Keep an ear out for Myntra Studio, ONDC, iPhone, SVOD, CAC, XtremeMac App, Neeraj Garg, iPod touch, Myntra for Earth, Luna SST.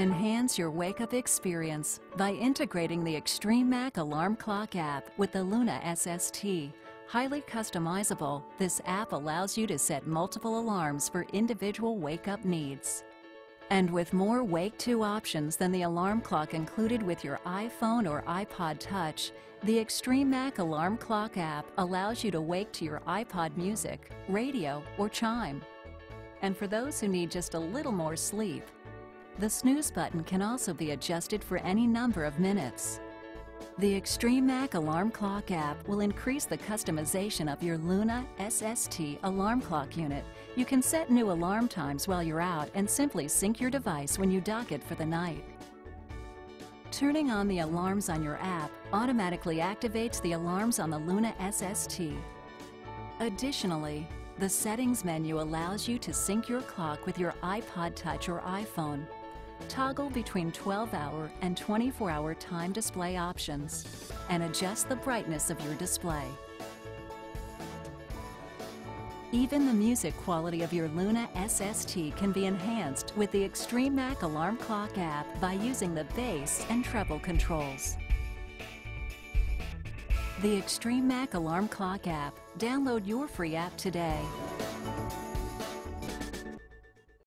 Enhance your wake-up experience by integrating the XtremeMac Alarm Clock app with the Luna SST. Highly customizable, this app allows you to set multiple alarms for individual wake-up needs. And with more Wake To options than the alarm clock included with your iPhone or iPod touch, the XtremeMac Alarm Clock app allows you to wake to your iPod music, radio, or chime. And for those who need just a little more sleep, the snooze button can also be adjusted for any number of minutes. The XtremeMac Alarm Clock app will increase the customization of your Luna SST alarm clock unit. You can set new alarm times while you're out and simply sync your device when you dock it for the night. Turning on the alarms on your app automatically activates the alarms on the Luna SST. Additionally, the settings menu allows you to sync your clock with your iPod touch or iPhone. Toggle between 12-hour and 24-hour time display options and adjust the brightness of your display. Even the music quality of your Luna SST can be enhanced with the XtremeMac Alarm Clock app by using the bass and treble controls. The XtremeMac Alarm Clock app. Download your free app today.